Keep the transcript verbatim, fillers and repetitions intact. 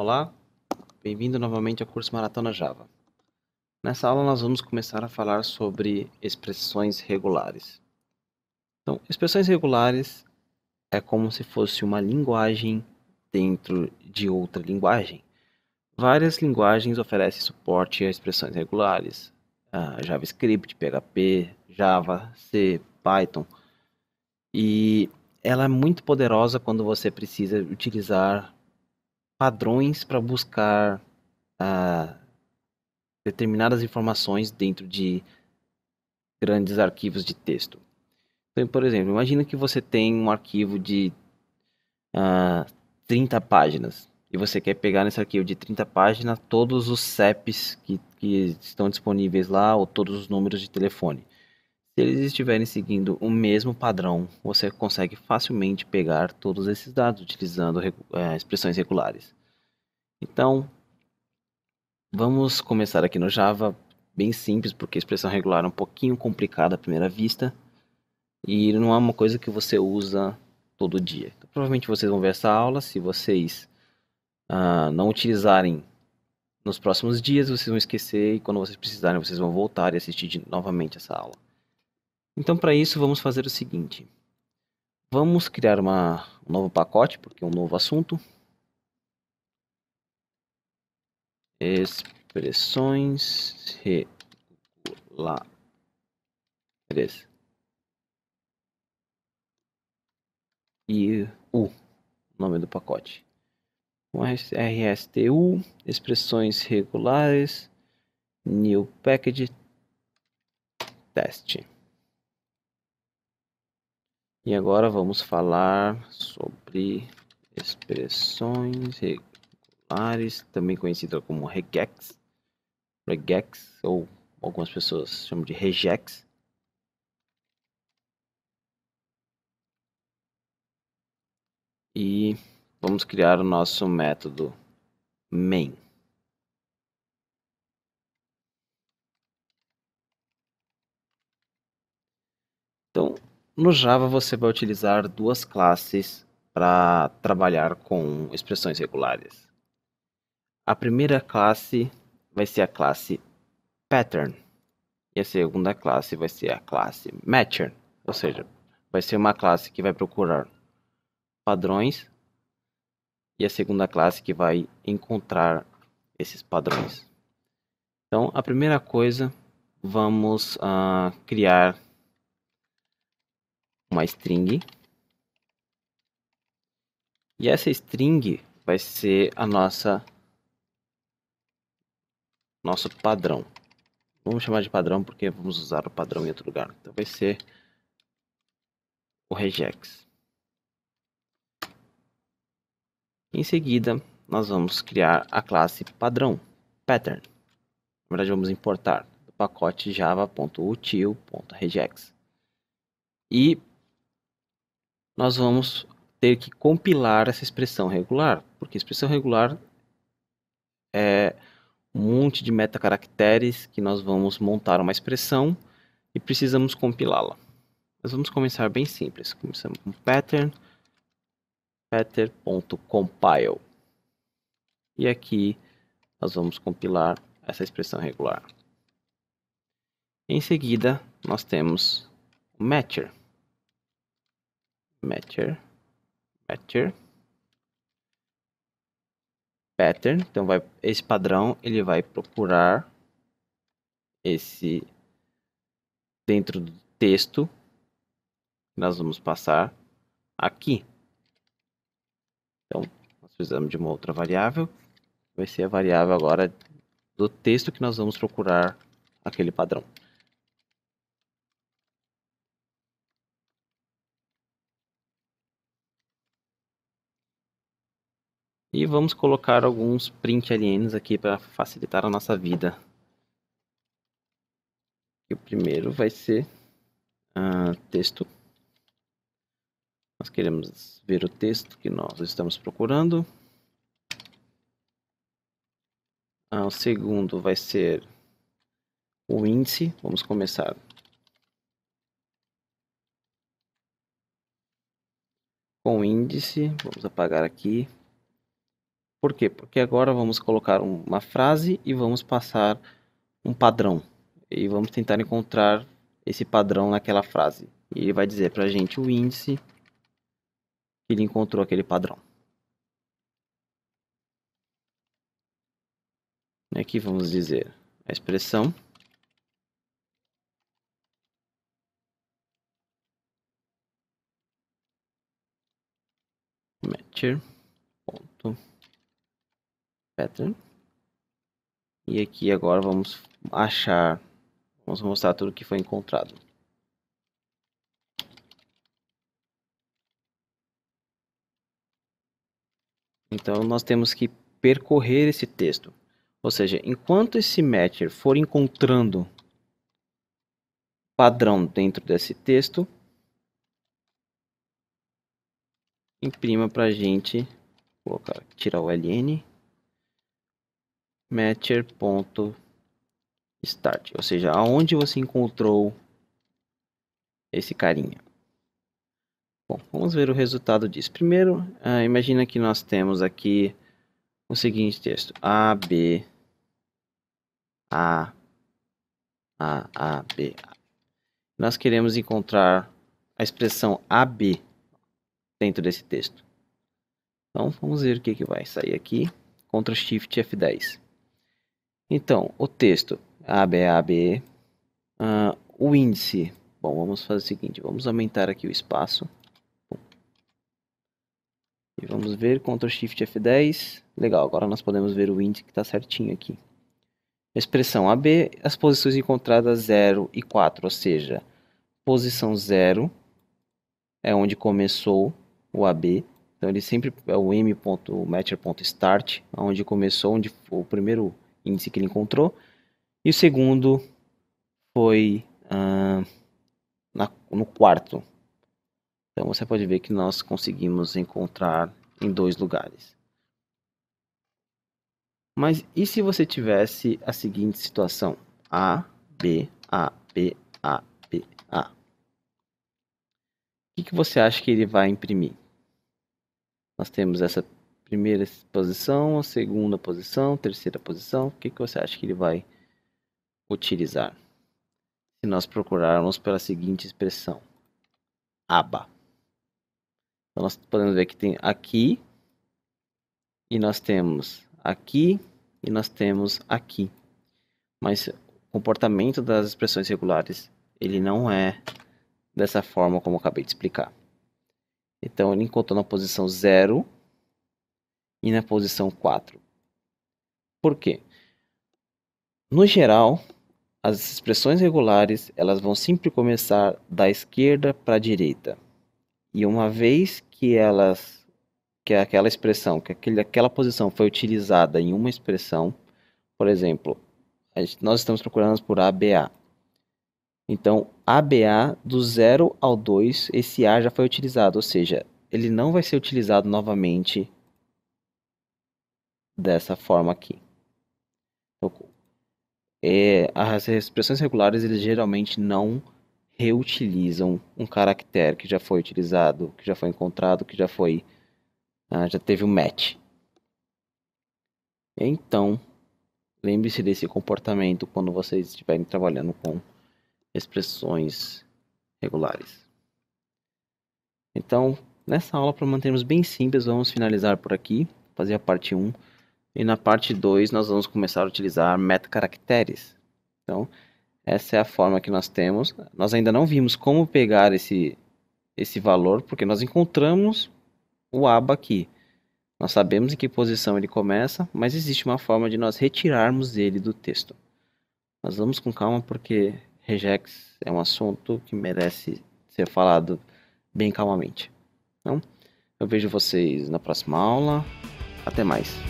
Olá, bem-vindo novamente ao curso Maratona Java. Nessa aula nós vamos começar a falar sobre expressões regulares. Então, expressões regulares é como se fosse uma linguagem dentro de outra linguagem. Várias linguagens oferecem suporte a expressões regulares. Uh, JavaScript, P H P, Java, C, Python. E ela é muito poderosa quando você precisa utilizar padrões para buscar uh, determinadas informações dentro de grandes arquivos de texto. Então, por exemplo, imagina que você tem um arquivo de uh, trinta páginas e você quer pegar nesse arquivo de trinta páginas todos os C E Ps que, que estão disponíveis lá ou todos os números de telefone. Se eles estiverem seguindo o mesmo padrão, você consegue facilmente pegar todos esses dados utilizando é, expressões regulares. Então, vamos começar aqui no Java, bem simples, porque a expressão regular é um pouquinho complicada à primeira vista e não é uma coisa que você usa todo dia. Então, provavelmente vocês vão ver essa aula, se vocês ah, não utilizarem nos próximos dias, vocês vão esquecer e quando vocês precisarem, vocês vão voltar e assistir de, novamente essa aula. Então, para isso, vamos fazer o seguinte. Vamos criar uma, um novo pacote, porque é um novo assunto. Expressões regulares. E o nome do pacote. R S T U, expressões regulares, new package, test. E agora vamos falar sobre expressões regulares, também conhecida como regex, regex ou algumas pessoas chamam de regex. E vamos criar o nosso método main. Então, no Java você vai utilizar duas classes para trabalhar com expressões regulares. A primeira classe vai ser a classe Pattern. E a segunda classe vai ser a classe Matcher. Ou seja, vai ser uma classe que vai procurar padrões. E a segunda classe que vai encontrar esses padrões. Então, a primeira coisa, vamos uh, criar uma string, e essa string vai ser a nossa nosso padrão. Vamos chamar de padrão porque vamos usar o padrão em outro lugar. Então vai ser o regex. Em seguida nós vamos criar a classe padrão pattern. Na verdade vamos importar do pacote java ponto util ponto regex e nós vamos ter que compilar essa expressão regular, porque a expressão regular é um monte de metacaracteres que nós vamos montar uma expressão e precisamos compilá-la. Nós vamos começar bem simples, começamos com pattern, pattern.compile. E aqui nós vamos compilar essa expressão regular. Em seguida, nós temos o matcher. Matcher, matcher, pattern, então vai, esse padrão ele vai procurar esse dentro do texto que nós vamos passar aqui. Então nós precisamos de uma outra variável, vai ser a variável agora do texto que nós vamos procurar aquele padrão. E vamos colocar alguns print alienes aqui para facilitar a nossa vida. E o primeiro vai ser uh, texto. Nós queremos ver o texto que nós estamos procurando. Uh, o segundo vai ser o índice. Vamos começar. Com o índice, vamos apagar aqui. Por quê? Porque agora vamos colocar uma frase e vamos passar um padrão. E vamos tentar encontrar esse padrão naquela frase. E ele vai dizer para a gente o índice que ele encontrou aquele padrão. E aqui vamos dizer a expressão. Matcher. Pattern. E aqui agora vamos achar, vamos mostrar tudo que foi encontrado. Então nós temos que percorrer esse texto, ou seja, enquanto esse matcher for encontrando padrão dentro desse texto, imprima pra gente, vou colocar, tirar o L N, matcher.start, ou seja, aonde você encontrou esse carinha. Bom, vamos ver o resultado disso. Primeiro, ah, imagina que nós temos aqui o seguinte texto: A, B, A, A, A, B. Nós queremos encontrar a expressão A B dentro desse texto. Então, vamos ver o que, que vai sair aqui. Ctrl Shift F dez. Então, o texto A B A B, uh, o índice. Bom, vamos fazer o seguinte, vamos aumentar aqui o espaço. E vamos ver, Ctrl Shift F dez. Legal, agora nós podemos ver o índice que está certinho aqui. Expressão A B, as posições encontradas zero e quatro, ou seja, posição zero é onde começou o A B. Então ele sempre é o m.matcher.start, onde começou, onde foi o primeiro índice que ele encontrou, e o segundo foi ah, na, no quarto. Então você pode ver que nós conseguimos encontrar em dois lugares. Mas e se você tivesse a seguinte situação: A, B, A, B, A, B, A. O que você acha que ele vai imprimir? Nós temos essa primeira posição, a segunda posição, terceira posição. O que, que você acha que ele vai utilizar? Se nós procurarmos pela seguinte expressão, aba. Então, nós podemos ver que tem aqui, e nós temos aqui, e nós temos aqui. Mas o comportamento das expressões regulares, ele não é dessa forma como eu acabei de explicar. Então, ele encontrou na posição zero e na posição quatro. Por quê? No geral, as expressões regulares, elas vão sempre começar da esquerda para a direita. E uma vez que elas, que aquela expressão, que aquele, aquela posição foi utilizada em uma expressão, por exemplo, a gente, nós estamos procurando por A B A. Então, A B A do zero ao dois, esse A já foi utilizado, ou seja, ele não vai ser utilizado novamente dessa forma aqui. É, as expressões regulares, eles geralmente não reutilizam um caractere que já foi utilizado, que já foi encontrado, que já foi, ah, já teve um match. Então, lembre-se desse comportamento quando vocês estiverem trabalhando com expressões regulares. Então, nessa aula, para mantermos bem simples, vamos finalizar por aqui, fazer a parte um, e na parte dois nós vamos começar a utilizar metacaracteres. Então, essa é a forma que nós temos. Nós ainda não vimos como pegar esse esse valor, porque nós encontramos o aba aqui. Nós sabemos em que posição ele começa, mas existe uma forma de nós retirarmos ele do texto. Nós vamos com calma, porque Regex é um assunto que merece ser falado bem calmamente. Então, eu vejo vocês na próxima aula. Até mais!